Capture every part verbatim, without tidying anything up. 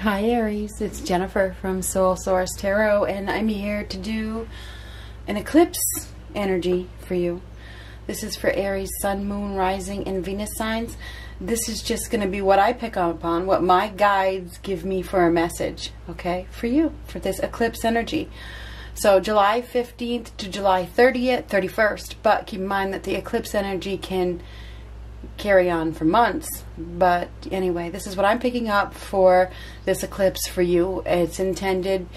Hi Aries, it's Jennifer from Soul Source Tarot, and I'm here to do an eclipse energy for you. This is for Aries, Sun, Moon, Rising, and Venus signs. This is just going to be what I pick up on, what my guides give me for a message, okay, for you, for this eclipse energy. So July fifteenth to July thirtieth, thirty-first, but keep in mind that the eclipse energy can carry on for months. But anyway, this is what I'm picking up for this eclipse for you. It's intended,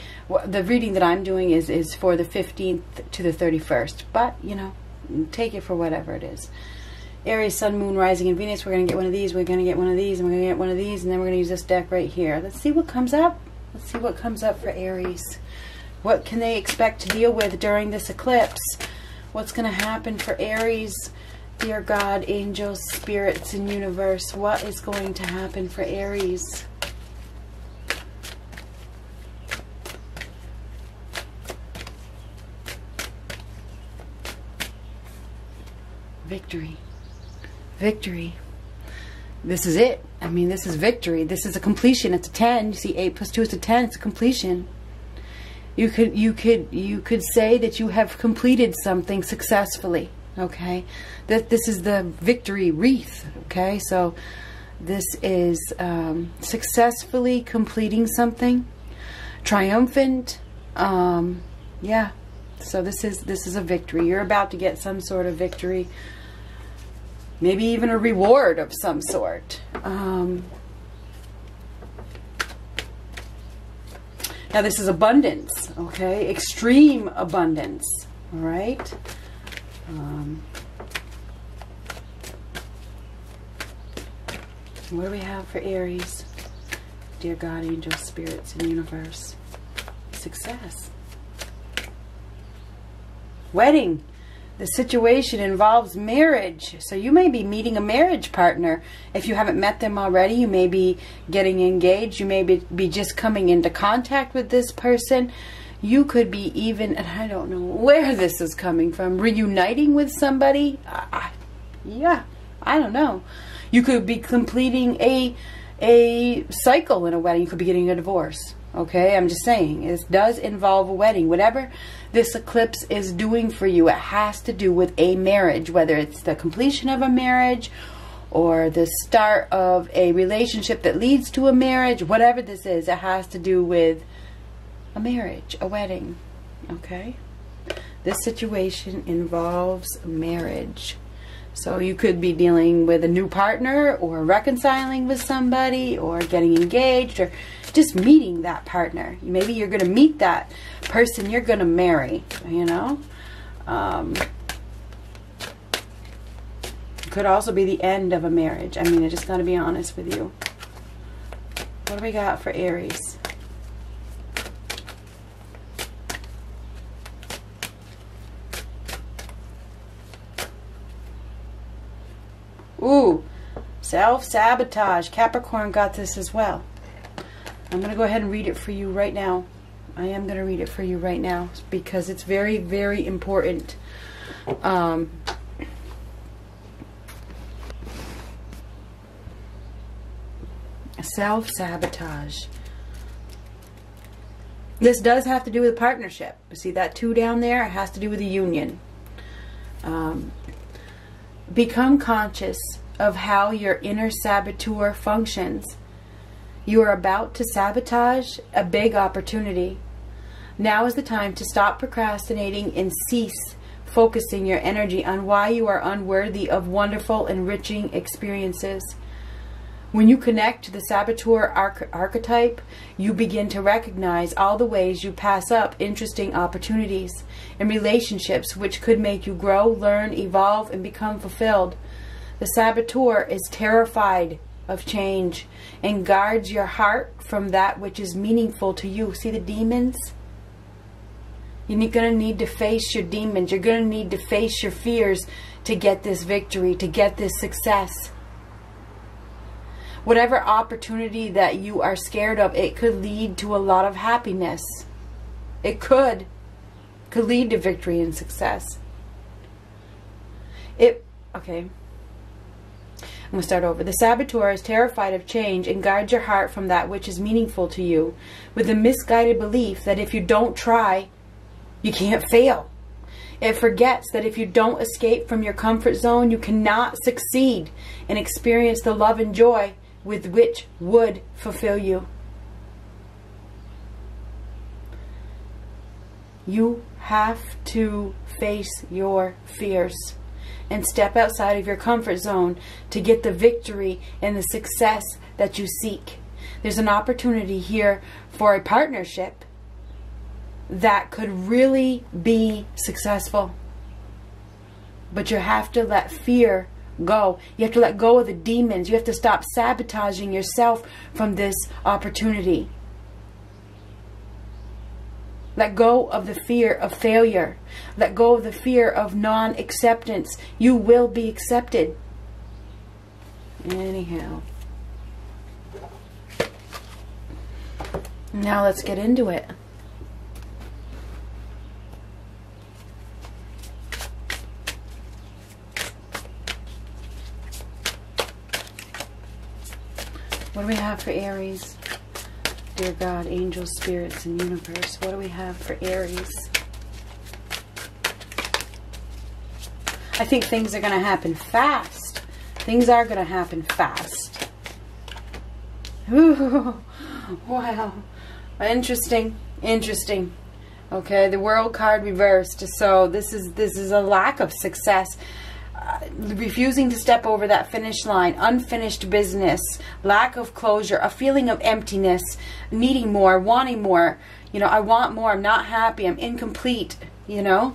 the reading that I'm doing is is for the fifteenth to the thirty-first, but you know, take it for whatever it is. Aries, Sun, Moon, Rising, and Venus. We're going to get one of these, we're going to get one of these, and we're going to get one of these, and then we're going to use this deck right here. Let's see what comes up. Let's see what comes up for Aries. What can they expect to deal with during this eclipse? What's going to happen for Aries? Dear God, angels, spirits, and universe, what is going to happen for Aries? Victory. Victory. This is it. I mean, this is victory. This is a completion. It's a ten. You see, eight plus two is a ten. It's a completion. You could, you could, you could say that you have completed something successfully. Okay, that this is the victory wreath. Okay, so this is um, successfully completing something, triumphant. Um, yeah, so this is this is a victory. You're about to get some sort of victory, maybe even a reward of some sort. Um, now this is abundance. Okay, extreme abundance. All right. Um, what do we have for Aries? Dear God, angels, spirits, and universe. Success. Wedding. The situation involves marriage. So you may be meeting a marriage partner. If you haven't met them already, you may be getting engaged. You may be, be just coming into contact with this person. You could be even, and I don't know where this is coming from, reuniting with somebody. I, I, yeah, I don't know. You could be completing a a cycle in a wedding. You could be getting a divorce. Okay, I'm just saying, it does involve a wedding. Whatever this eclipse is doing for you, it has to do with a marriage, whether it's the completion of a marriage or the start of a relationship that leads to a marriage. Whatever this is, it has to do with a marriage, a wedding. Okay, this situation involves marriage, so you could be dealing with a new partner or reconciling with somebody or getting engaged or just meeting that partner. Maybe you're going to meet that person you're going to marry, you know. Um, it could also be the end of a marriage. I mean, I just got to be honest with you. What do we got for Aries? Ooh, self-sabotage. Capricorn got this as well. I'm going to go ahead and read it for you right now. I am going to read it for you right now because it's very, very important. Um, self-sabotage. This does have to do with partnership. See that two down there? It has to do with a union. Um... Become conscious of how your inner saboteur functions. You are about to sabotage a big opportunity. Now is the time to stop procrastinating and cease focusing your energy on why you are unworthy of wonderful, enriching experiences. When you connect to the saboteur arch archetype, you begin to recognize all the ways you pass up interesting opportunities and relationships which could make you grow, learn, evolve, and become fulfilled. The saboteur is terrified of change and guards your heart from that which is meaningful to you. See the demons? You're going to need to face your demons. You're going to need to face your fears to get this victory, to get this success. Whatever opportunity that you are scared of, it could lead to a lot of happiness. It could. Could lead to victory and success. It, okay. I'm going to start over. The saboteur is terrified of change and guards your heart from that which is meaningful to you, with the misguided belief that if you don't try, you can't fail. It forgets that if you don't escape from your comfort zone, you cannot succeed and experience the love and joy with which would fulfill you. You have to face your fears and step outside of your comfort zone to get the victory and the success that you seek. There's an opportunity here for a partnership that could really be successful. But you have to let fear go. You have to let go of the demons. You have to stop sabotaging yourself from this opportunity. Let go of the fear of failure. Let go of the fear of non-acceptance. You will be accepted. Anyhow. Now let's get into it. What do we have for Aries? Dear God, angels, spirits, and universe, what do we have for Aries? I think things are going to happen fast. Things are going to happen fast. Ooh, wow. Interesting. Interesting. Okay, the World card reversed. So this is, this is a lack of success. Uh, refusing to step over that finish line, unfinished business, lack of closure, a feeling of emptiness, needing more, wanting more. You know, I want more. I'm not happy. I'm incomplete. You know,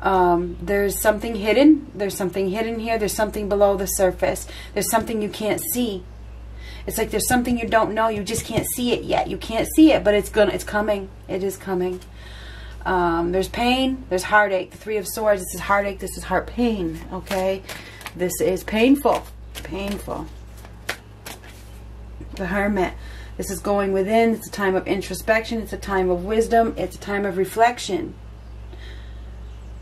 um, there's something hidden. There's something hidden here. There's something below the surface. There's something you can't see. It's like there's something you don't know. You just can't see it yet. You can't see it, but it's gonna. It's coming. It is coming. Um, there's pain, there's heartache. The Three of Swords, this is heartache, this is heart pain, okay? This is painful, painful. The Hermit, this is going within. It's a time of introspection, it's a time of wisdom, it's a time of reflection.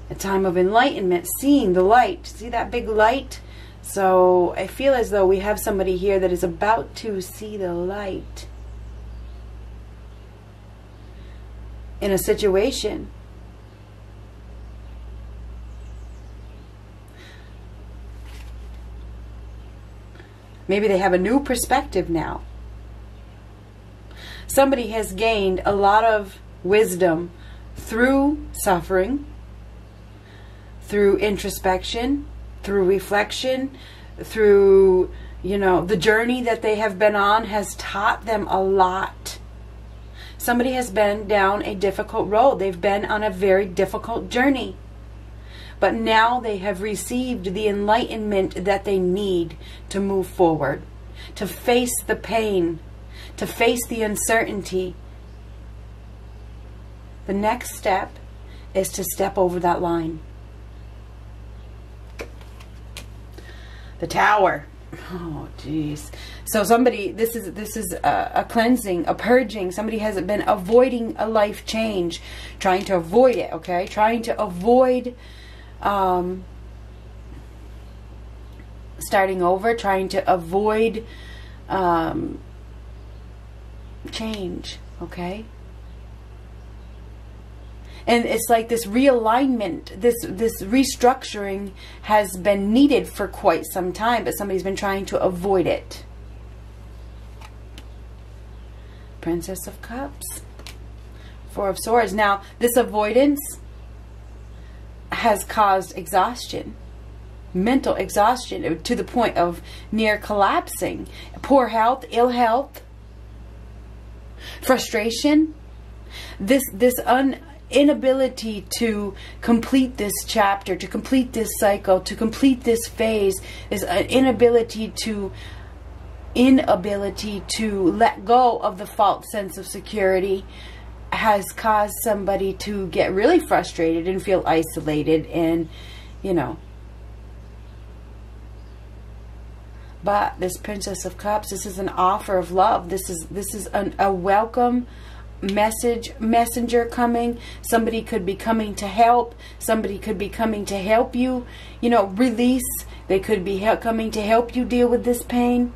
A time of enlightenment, seeing the light. See that big light? So I feel as though we have somebody here that is about to see the light. In a situation. Maybe they have a new perspective now. Somebody has gained a lot of wisdom through suffering, through introspection, through reflection, through, you know, the journey that they have been on has taught them a lot. Somebody has been down a difficult road. They've been on a very difficult journey. But now they have received the enlightenment that they need to move forward, to face the pain, to face the uncertainty. The next step is to step over that line. The Tower. Oh, geez. So somebody, this is this is a, a cleansing, a purging. Somebody has been avoiding a life change, trying to avoid it, okay? Trying to avoid um, starting over, trying to avoid um, change, okay? And it's like this realignment, this this restructuring has been needed for quite some time, but somebody's been trying to avoid it. Princess of Cups, Four of Swords. Now, this avoidance has caused exhaustion, mental exhaustion, to the point of near collapsing. Poor health, ill health, frustration. This this un. inability to complete this chapter, to complete this cycle, to complete this phase, is an inability to inability to let go of the false sense of security has caused somebody to get really frustrated and feel isolated, and you know. But this Princess of Cups, this is an offer of love. This is this is an, a welcome message messenger coming. Somebody could be coming to help. Somebody could be coming to help you, you know, release. They could be help, coming to help you deal with this pain.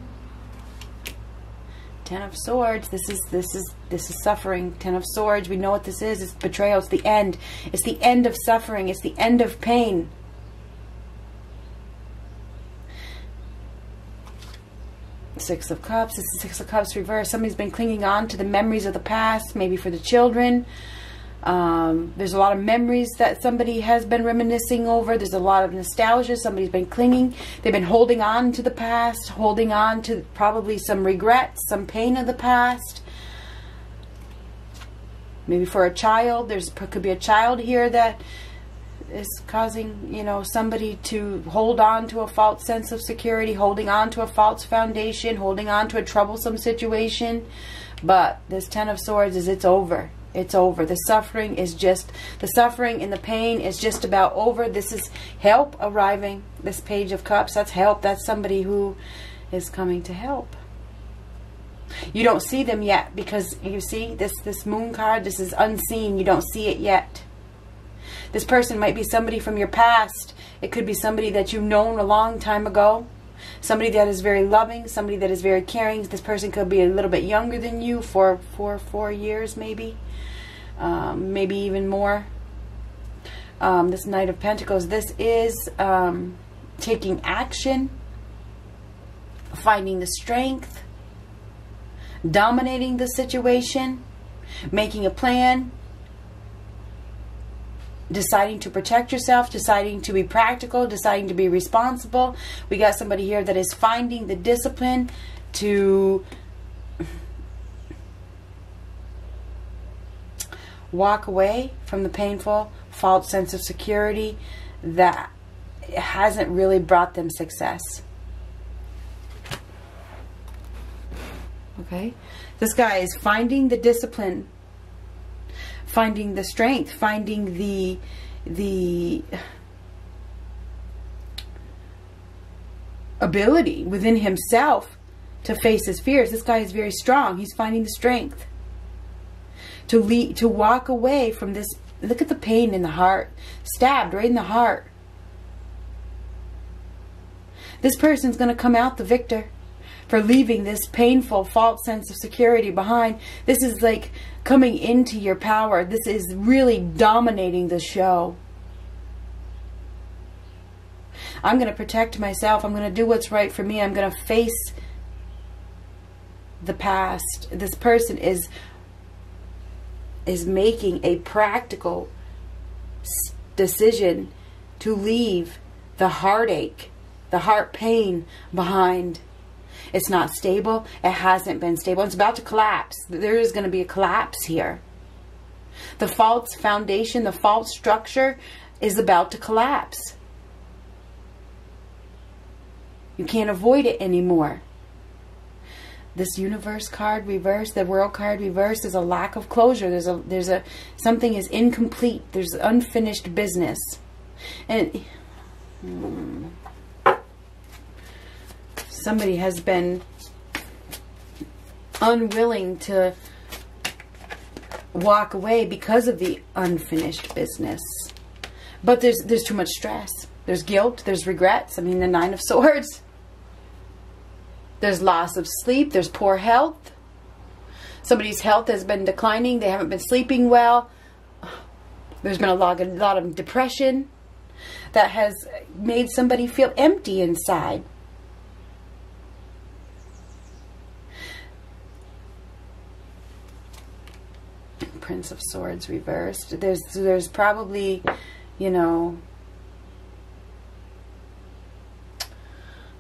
Ten of Swords. This is this is this is suffering. Ten of Swords. We know what this is. It's betrayal. It's the end. It's the end of suffering. It's the end of pain. Six of Cups. This is Six of Cups reverse. Somebody's been clinging on to the memories of the past, maybe for the children. Um, there's a lot of memories that somebody has been reminiscing over. There's a lot of nostalgia. Somebody's been clinging. They've been holding on to the past, holding on to probably some regrets, some pain of the past. Maybe for a child. There's could be a child here that is causing, you know, somebody to hold on to a false sense of security, holding on to a false foundation, holding on to a troublesome situation. But this Ten of Swords is, it's over. It's over. The suffering is just, the suffering and the pain is just about over. This is help arriving. This Page of Cups, that's help. That's somebody who is coming to help. You don't see them yet because, you see, this, this Moon card, this is unseen. You don't see it yet. This person might be somebody from your past. It could be somebody that you've known a long time ago. Somebody that is very loving. Somebody that is very caring. This person could be a little bit younger than you, for four, four years maybe. Um, maybe even more. Um, this Knight of Pentacles. This is um, taking action. Finding the strength. Dominating the situation. Making a plan. Deciding to protect yourself, deciding to be practical, deciding to be responsible. We got somebody here that is finding the discipline to walk away from the painful, false sense of security that hasn't really brought them success. Okay? This guy is finding the discipline, finding the strength, finding the the ability within himself to face his fears. This guy is very strong. He's finding the strength to lead, to walk away from this. Look at the pain in the heart, stabbed right in the heart. This person's going to come out the victor for leaving this painful, false sense of security behind. This is like coming into your power. This is really dominating the show. I'm going to protect myself. I'm going to do what's right for me. I'm going to face the past. This person is, is making a practical decision to leave the heartache, the heart pain behind. It's not stable. It hasn't been stable. It's about to collapse. There is going to be a collapse here. The false foundation, the false structure is about to collapse. You can't avoid it anymore. This universe card reverse, the world card reverse, is a lack of closure. There's a, there's a, something is incomplete. There's unfinished business. And hmm. Somebody has been unwilling to walk away because of the unfinished business. But there's there's too much stress. There's guilt. There's regrets. I mean, the Nine of Swords. There's loss of sleep. There's poor health. Somebody's health has been declining. They haven't been sleeping well. There's been a lot of, a lot of depression that has made somebody feel empty inside. Prince of Swords reversed. There's there's probably, you know,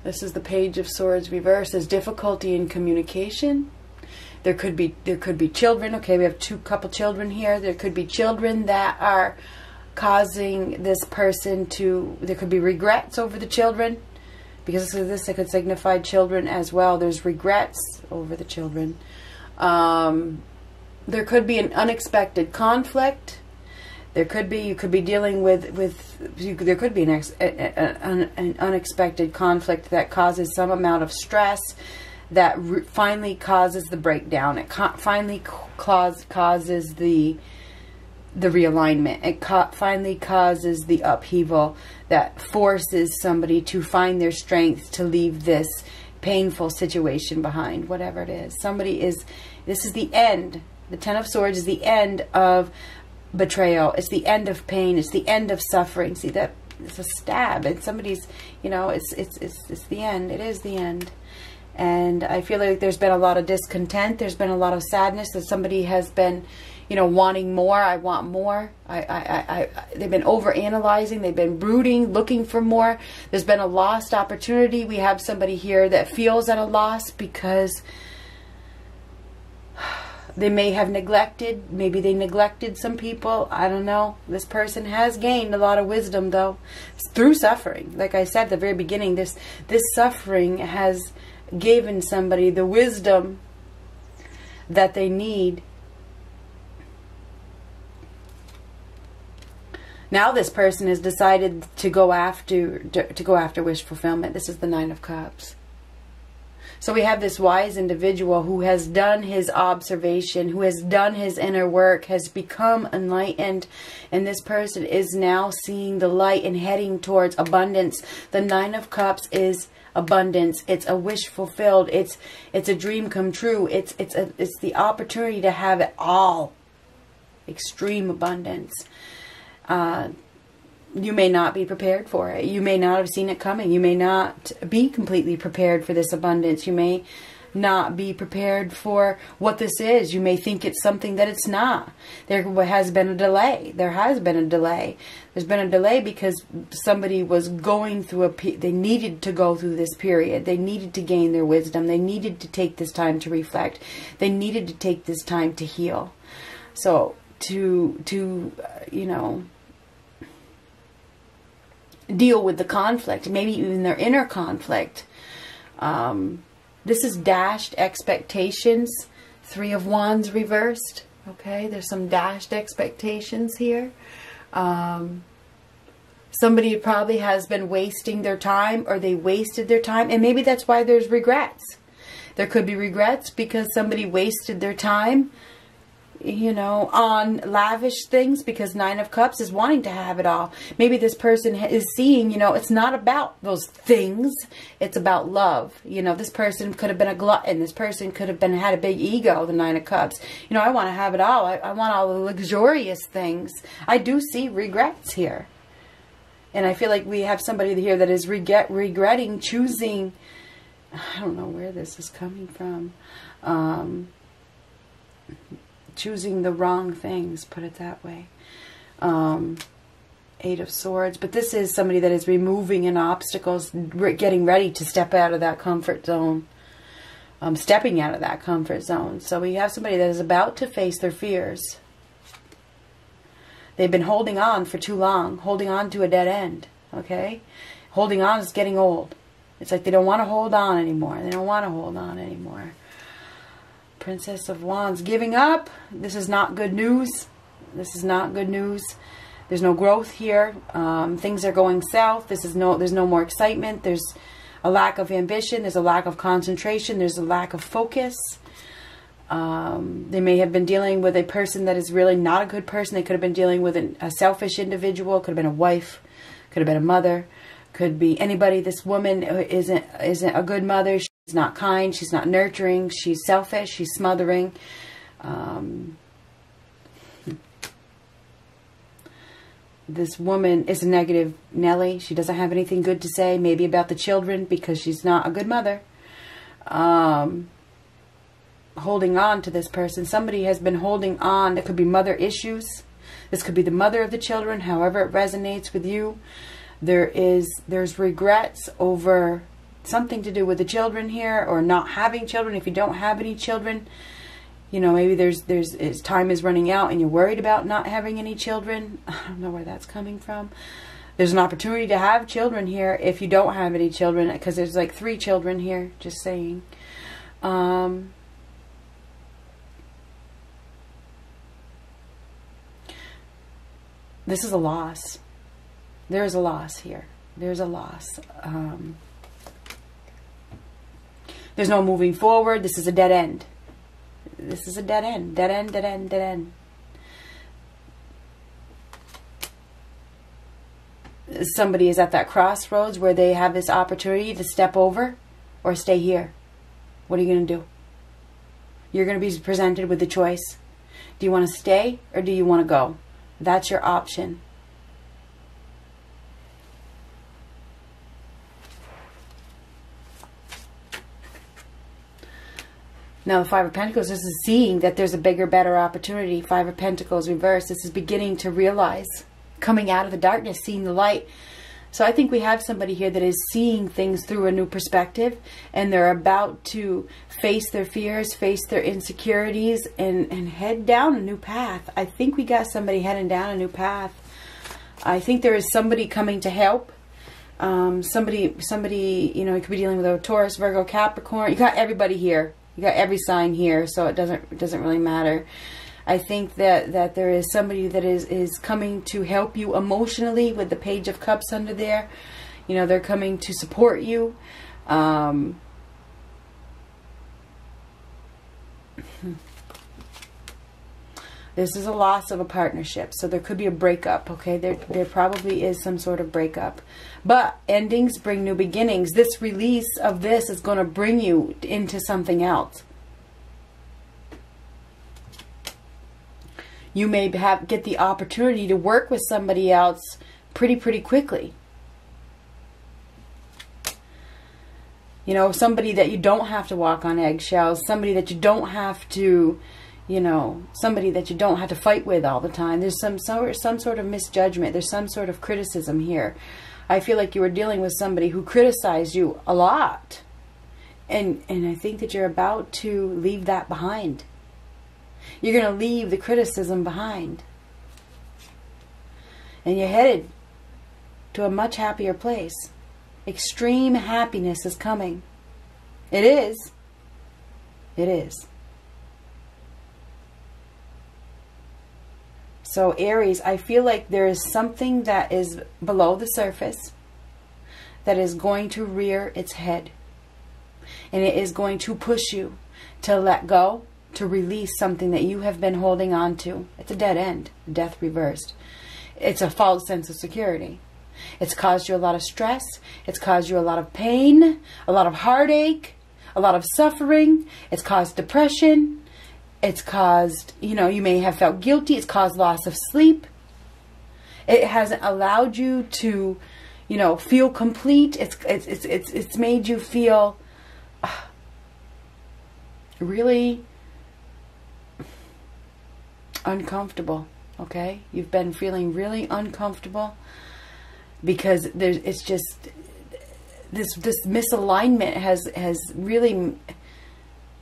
this is the Page of Swords reversed. There's difficulty in communication. There could be there could be children. Okay, we have two couple children here. There could be children that are causing this person to, there could be regrets over the children. Because of this, it could signify children as well. There's regrets over the children. Um There could be an unexpected conflict. There could be, you could be dealing with, with you, there could be an, ex, an, an unexpected conflict that causes some amount of stress that finally causes the breakdown. It ca finally cause causes the the realignment. It ca finally causes the upheaval that forces somebody to find their strength to leave this painful situation behind, whatever it is. Somebody is, this is the end. The Ten of Swords is the end of betrayal. It's the end of pain. It's the end of suffering. See that? It's a stab. And somebody's, you know, it's, it's, it's, it's the end. It is the end. And I feel like there's been a lot of discontent. There's been a lot of sadness that somebody has been, you know, wanting more. I want more. I, I, I, I, they've been overanalyzing. They've been brooding, looking for more. There's been a lost opportunity. We have somebody here that feels at a loss because they may have neglected. Maybe they neglected some people. I don't know. This person has gained a lot of wisdom, though, through suffering. Like I said at the very beginning, this this suffering has given somebody the wisdom that they need. Now this person has decided to go after to go after wish fulfillment. This is the Nine of Cups. So we have this wise individual who has done his observation, who has done his inner work, has become enlightened, and this person is now seeing the light and heading towards abundance. The Nine of Cups is abundance. It's a wish fulfilled. It's it's a dream come true. It's it's a, it's the opportunity to have it all. Extreme abundance. Uh, you may not be prepared for it. You may not have seen it coming. You may not be completely prepared for this abundance. You may not be prepared for what this is. You may think it's something that it's not. There has been a delay. There has been a delay. There's been a delay because somebody was going through a, pe they needed to go through this period. They needed to gain their wisdom. They needed to take this time to reflect. They needed to take this time to heal. So to, to, uh, you know, deal with the conflict, maybe even their inner conflict. Um, this is dashed expectations, Three of Wands reversed. Okay, there's some dashed expectations here. Um, somebody probably has been wasting their time, or they wasted their time, and maybe that's why there's regrets. There could be regrets because somebody wasted their time, you know, on lavish things, because Nine of Cups is wanting to have it all. Maybe this person is seeing, you know, it's not about those things. It's about love. You know, this person could have been a glutton. This person could have been, had a big ego, the Nine of Cups. You know, I want to have it all. I, I want all the luxurious things. I do see regrets here. And I feel like we have somebody here that is regret, regretting choosing. I don't know where this is coming from. Um... Choosing the wrong things, put it that way. Um, Eight of Swords. But this is somebody that is removing an obstacles, getting ready to step out of that comfort zone. Um, stepping out of that comfort zone. So we have somebody that is about to face their fears. They've been holding on for too long. Holding on to a dead end. Okay? Holding on is getting old. It's like they don't want to hold on anymore. They don't want to hold on anymore. Princess of Wands, giving up. This is not good news. This is not good news. There's no growth here. Um, things are going south. This is no. There's no more excitement. There's a lack of ambition. There's a lack of concentration. There's a lack of focus. Um, they may have been dealing with a person that is really not a good person. They could have been dealing with an, a selfish individual. Could have been a wife. Could have been a mother. Could be anybody. This woman isn't isn't a good mother. She She's not kind, she's not nurturing, she's selfish, she's smothering. Um, this woman is a negative Nelly. She doesn't have anything good to say, maybe about the children, because she's not a good mother. Um, holding on to this person. Somebody has been holding on. It could be mother issues. This could be the mother of the children, however it resonates with you. There is, there's regrets over something to do with the children here, or not having children. If you don't have any children, you know, maybe there's there's it's, time is running out and you're worried about not having any children. I don't know where that's coming from. There's an opportunity to have children here if you don't have any children, because there's like three children here, just saying. Um, this is a loss. There's a loss here. There's a loss. Um, There's no moving forward. This is a dead end. This is a dead end. Dead end, dead end, dead end. Somebody is at that crossroads where they have this opportunity to step over or stay here. What are you going to do? You're going to be presented with a choice. Do you want to stay or do you want to go? That's your option. Now the Five of Pentacles, this is seeing that there's a bigger, better opportunity. Five of Pentacles reversed. This is beginning to realize, coming out of the darkness, seeing the light. So I think we have somebody here that is seeing things through a new perspective, and they're about to face their fears, face their insecurities, and, and head down a new path. I think we got somebody heading down a new path. I think there is somebody coming to help. Um, somebody, somebody, you know, you could be dealing with a Taurus, Virgo, Capricorn. You got everybody here. You got every sign here, so it doesn't it doesn't really matter. I think that that there is somebody that is is coming to help you emotionally with the Page of Cups under there. You know, they're coming to support you. Um, this is a loss of a partnership, so there could be a breakup. Okay, there there probably is some sort of breakup. But endings bring new beginnings. This release of this is going to bring you into something else. You may have get the opportunity to work with somebody else pretty, pretty quickly. You know, somebody that you don't have to walk on eggshells. Somebody that you don't have to, you know, somebody that you don't have to fight with all the time. There's some, some, some sort of misjudgment. There's some sort of criticism here. I feel like you were dealing with somebody who criticized you a lot. And, and I think that you're about to leave that behind. You're going to leave the criticism behind. And you're headed to a much happier place. Extreme happiness is coming. It is. It is. So Aries, I feel like there is something that is below the surface that is going to rear its head. And it is going to push you to let go, to release something that you have been holding on to. It's a dead end. Death reversed. It's a false sense of security. It's caused you a lot of stress. It's caused you a lot of pain, a lot of heartache, a lot of suffering. It's caused depression. It's caused, you know, you may have felt guilty. It's caused loss of sleep. It hasn't allowed you to, you know, feel complete. It's it's it's it's, it's made you feel uh, really uncomfortable. Okay, you've been feeling really uncomfortable because there's it's just this this misalignment has has really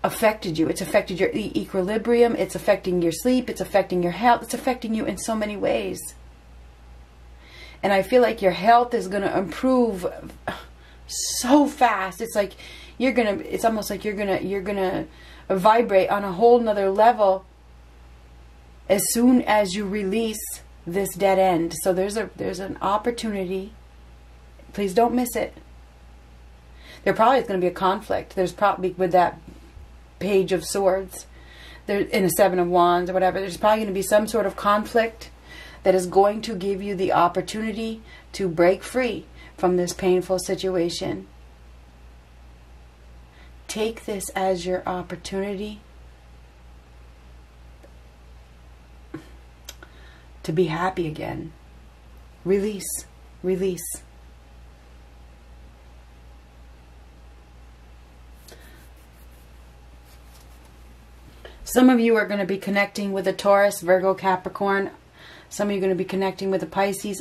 affected you. It's affected your e equilibrium. It's affecting your sleep. It's affecting your health. It's affecting you in so many ways. And I feel like your health is going to improve so fast. It's like you're going to, it's almost like you're going to, you're going to vibrate on a whole nother level as soon as you release this dead end. So there's a, there's an opportunity. Please don't miss it. There probably is going to be a conflict. There's probably with that Page of Swords there in a Seven of Wands or whatever, there's probably going to be some sort of conflict that is going to give you the opportunity to break free from this painful situation. Take this as your opportunity to be happy again. Release, release. Some of you are going to be connecting with a Taurus, Virgo, Capricorn. Some of you are going to be connecting with a Pisces.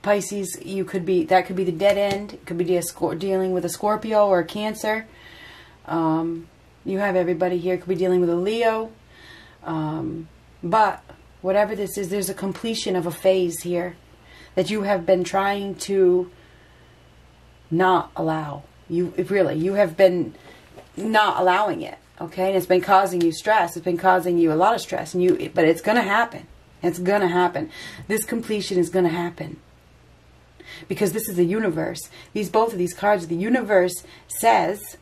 Pisces, you could be, that could be the dead end. It could be dealing with a Scorpio or a Cancer. Um, you have everybody here. It could be dealing with a Leo. Um, but whatever this is, there's a completion of a phase here that you have been trying to not allow. You really, you have been not allowing it. Okay, and it's been causing you stress. It's been causing you a lot of stress, and you. But it's going to happen. It's going to happen. This completion is going to happen because this is the universe. These both of these cards, the universe says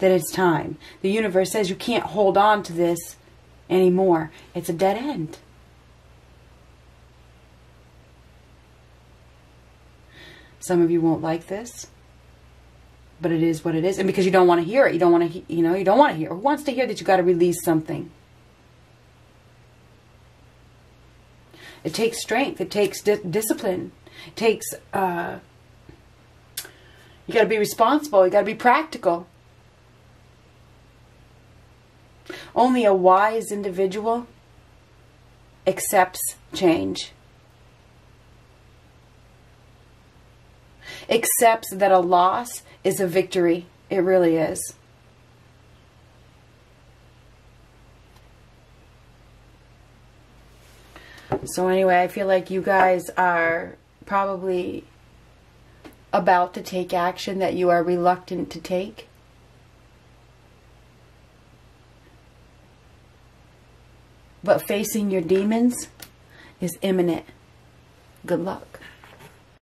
that it's time. The universe says you can't hold on to this anymore. It's a dead end. Some of you won't like this, but it is what it is. And because you don't want to hear it, you don't want to, you know, you don't want to hear. Who wants to hear that you got to release something? It takes strength. It takes di discipline. It takes, uh, you got to be responsible. You got to be practical. Only a wise individual accepts change. Accepts that a loss is a victory. It really is. So anyway, I feel like you guys are probably about to take action that you are reluctant to take. But facing your demons is imminent. Good luck.